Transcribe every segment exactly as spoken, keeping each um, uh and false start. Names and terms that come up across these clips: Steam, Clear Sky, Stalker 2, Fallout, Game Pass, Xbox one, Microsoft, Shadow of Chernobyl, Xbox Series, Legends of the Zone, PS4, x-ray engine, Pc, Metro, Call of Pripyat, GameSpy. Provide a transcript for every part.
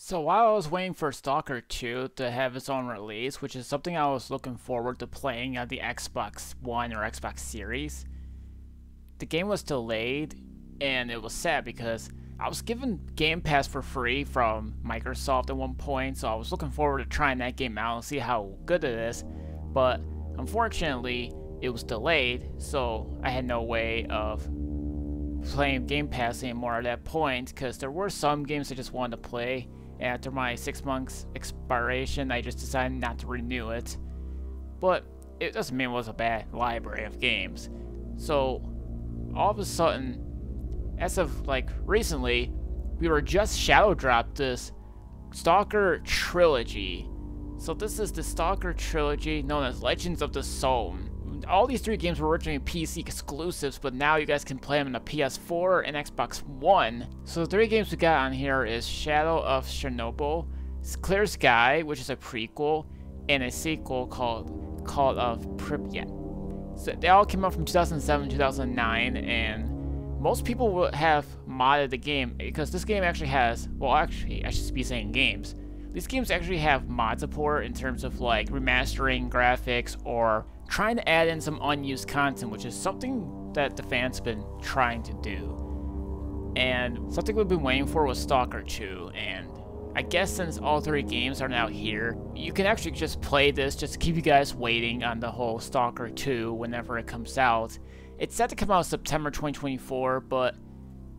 So while I was waiting for Stalker two to have its own release, which is something I was looking forward to playing on the Xbox One or Xbox Series, the game was delayed, and it was sad because I was given Game Pass for free from Microsoft at one point, so I was looking forward to trying that game out and see how good it is, but unfortunately it was delayed, so I had no way of playing Game Pass anymore at that point, because there were some games I just wanted to play, and after my six months expiration I just decided not to renew it. But it doesn't mean it was a bad library of games. So all of a sudden, as of like recently, we were just shadow dropped this Stalker trilogy. So this is the Stalker trilogy known as Legends of the Zone. All these three games were originally P C exclusives, but now you guys can play them on the P S four and Xbox One. So the three games we got on here is Shadow of Chernobyl, Clear Sky, which is a prequel, and a sequel called Call of Pripyat. So they all came out from two thousand seven, two thousand nine, and most people would have modded the game, because this game actually has, well actually I should be saying games. These games actually have mod support in terms of like remastering graphics or trying to add in some unused content, which is something that the fans have been trying to do. And something we've been waiting for was Stalker two, and I guess since all three games are now here, you can actually just play this just to keep you guys waiting on the whole Stalker two whenever it comes out. It's set to come out September twenty twenty-four, but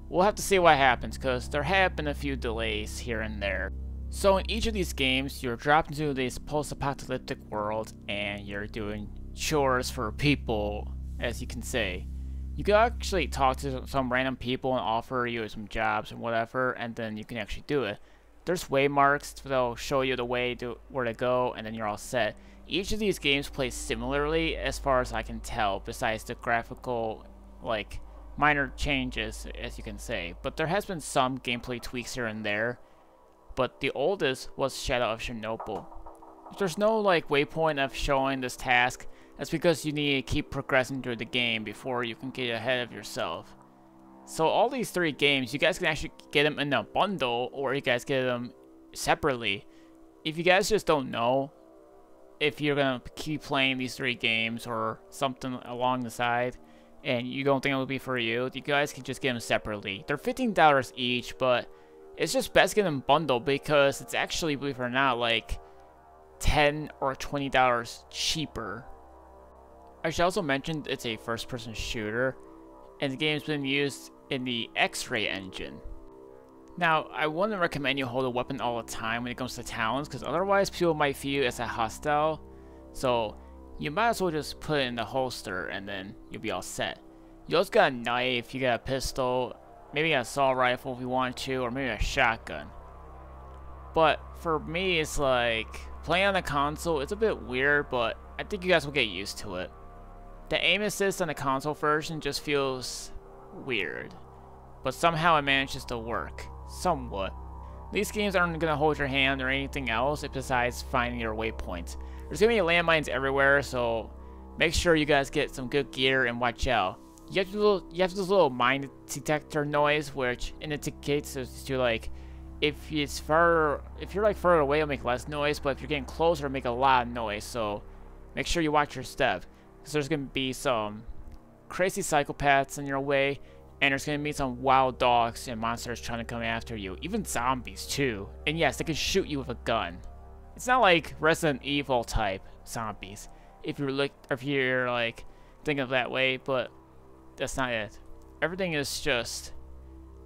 we'll have to see what happens, because there have been a few delays here and there. So in each of these games, you're dropped into this post-apocalyptic world and you're doing chores for people, as you can say. You can actually talk to some random people and offer you some jobs and whatever, and then you can actually do it. There's waymarks that'll show you the way to where to go, and then you're all set. Each of these games plays similarly as far as I can tell, besides the graphical, like, minor changes, as you can say. But there has been some gameplay tweaks here and there, but the oldest was Shadow of Chernobyl. There's no, like, waypoint of showing this task. That's because you need to keep progressing through the game before you can get ahead of yourself. So all these three games, you guys can actually get them in a bundle, or you guys get them separately. If you guys just don't know if you're going to keep playing these three games or something along the side, and you don't think it will be for you, you guys can just get them separately. They're fifteen dollars each, but it's just best getting them bundled, because it's actually, believe it or not, like ten or twenty dollars cheaper. I should also mention it's a first-person shooter, and the game's been used in the X-ray engine. Now, I wouldn't recommend you hold a weapon all the time when it comes to talents, because otherwise people might view you as a hostile, so you might as well just put it in the holster and then you'll be all set. You also got a knife, you got a pistol, maybe an assault rifle if you want to, or maybe a shotgun. But for me, it's like, playing on the console, it's a bit weird, but I think you guys will get used to it. The aim assist on the console version just feels weird, but somehow it manages to work. Somewhat. These games aren't going to hold your hand or anything else besides finding your waypoints. There's going to be landmines everywhere, so make sure you guys get some good gear and watch out. You have, little, you have this little mine detector noise, which indicates to like, if it's further, if you're like further away, it'll make less noise, but if you're getting closer, it'll make a lot of noise. So make sure you watch your step, because there's going to be some crazy psychopaths in your way. And there's going to be some wild dogs and monsters trying to come after you. Even zombies, too. And yes, they can shoot you with a gun. It's not like Resident Evil type zombies, if you're, like, if you're like thinking of that way, but that's not it. Everything is just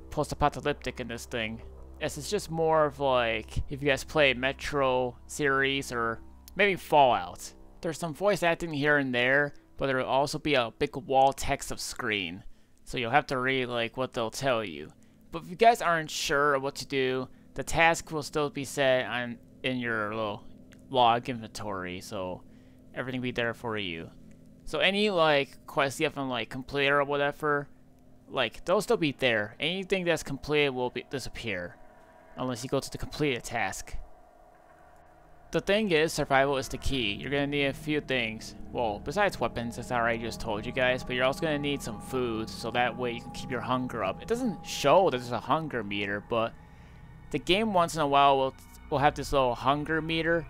post-apocalyptic in this thing. As it's just more of like, if you guys play Metro series or maybe Fallout. There's some voice acting here and there, but there will also be a big wall text of screen. So you'll have to read like what they'll tell you. But if you guys aren't sure what to do, the task will still be set on in your little log inventory, so everything will be there for you. So any like quests you have on like complete or whatever, like they'll still be there. Anything that's completed will be disappear, unless you go to the completed task. The thing is, survival is the key. You're gonna need a few things. Well, besides weapons, as I already just told you guys, but you're also gonna need some food, so that way you can keep your hunger up. It doesn't show that there's a hunger meter, but The game once in a while will will have this little hunger meter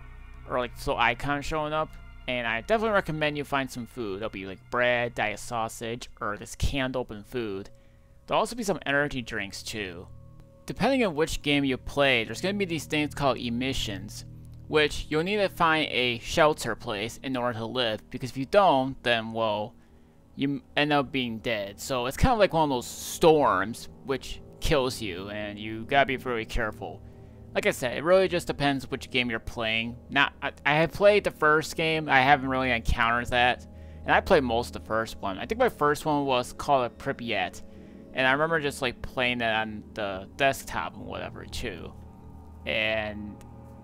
or like this little icon showing up, and I definitely recommend you find some food. There'll be like bread, diet sausage, or this canned open food. There'll also be some energy drinks too. Depending on which game you play, there's going to be these things called emissions, which you'll need to find a shelter place in order to live, because if you don't, then, well, you end up being dead. So it's kind of like one of those storms which kills you, and you gotta be really careful. Like I said, it really just depends which game you're playing. Now, I, I have played the first game, I haven't really encountered that, and I played most of the first one. I think my first one was Call of Pripyat, and I remember just like playing it on the desktop and whatever too. And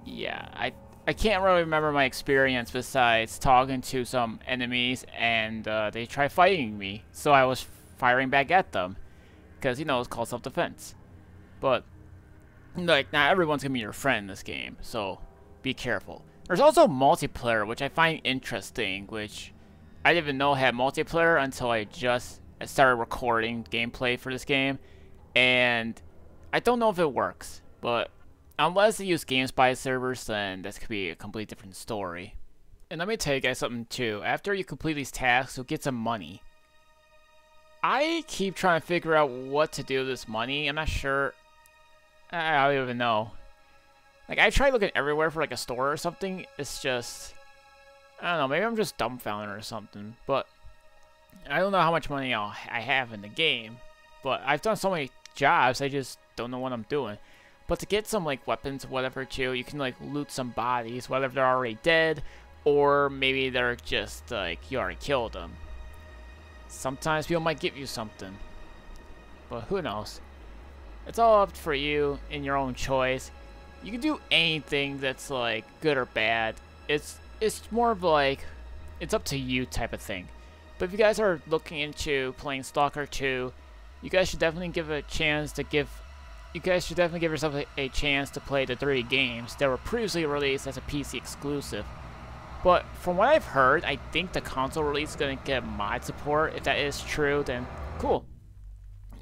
yeah, I I can't really remember my experience besides talking to some enemies, and uh, they tried fighting me, so I was firing back at them, because, you know, it's called self-defense. But like, not everyone's gonna be your friend in this game, so be careful. There's also multiplayer, which I find interesting, which I didn't even know had multiplayer until I just started recording gameplay for this game, and I don't know if it works, but unless they use GameSpy servers, then this could be a completely different story. And let me tell you guys something too. After you complete these tasks, you'll get some money. I keep trying to figure out what to do with this money. I'm not sure. I don't even know. Like, I tried looking everywhere for like a store or something. It's just, I don't know. Maybe I'm just dumbfounded or something. But I don't know how much money I'll, I have in the game. But I've done so many jobs, I just don't know what I'm doing. But to get some like weapons, whatever too, you can like loot some bodies, whether they're already dead or maybe they're just like you already killed them. Sometimes people might give you something, but who knows? It's all up for you and your own choice. You can do anything that's like good or bad. It's it's more of like it's up to you type of thing. But if you guys are looking into playing Stalker two, you guys should definitely give it a chance to give. You guys should definitely give yourself a, a chance to play the three games that were previously released as a P C exclusive. But from what I've heard, I think the console release is going to get mod support. If that is true, then cool.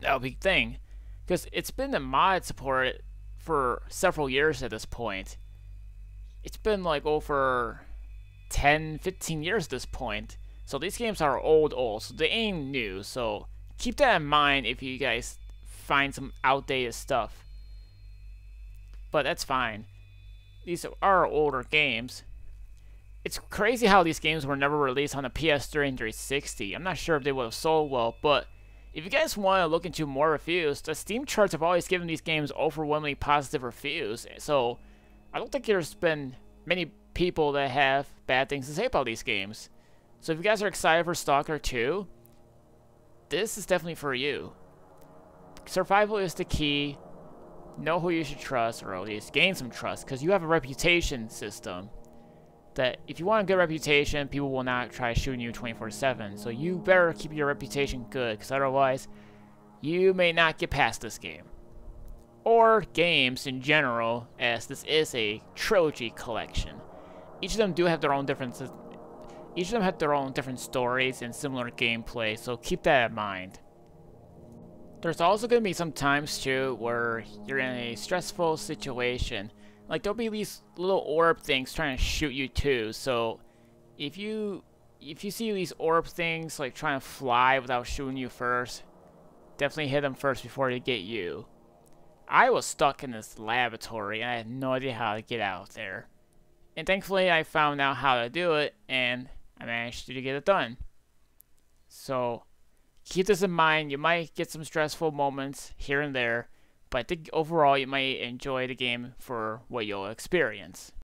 That'll be a thing. Because it's been the mod support for several years at this point. It's been like over ten, fifteen years at this point. So these games are old, old. So they ain't new. So keep that in mind if you guys find some outdated stuff, but that's fine. These are older games. It's crazy how these games were never released on the P S three and three sixty. I'm not sure if they would have sold well, but if you guys want to look into more reviews, the Steam charts have always given these games overwhelmingly positive reviews, so I don't think there's been many people that have bad things to say about these games. So if you guys are excited for Stalker two, this is definitely for you. Survival is the key. Know who you should trust, or at least gain some trust, because you have a reputation system that if you want a good reputation, people will not try shooting you twenty-four seven. So you better keep your reputation good, because otherwise you may not get past this game. Or games in general, as this is a trilogy collection. Each of them do have their own differences. Each of them have their own different stories and similar gameplay, so keep that in mind. There's also going to be some times, too, where you're in a stressful situation. Like, there'll be these little orb things trying to shoot you, too. So, if you if you see these orb things, like, trying to fly without shooting you first, definitely hit them first before they get you. I was stuck in this laboratory, and I had no idea how to get out there. And thankfully, I found out how to do it, and I managed to get it done. So keep this in mind. You might get some stressful moments here and there, but I think overall you might enjoy the game for what you'll experience.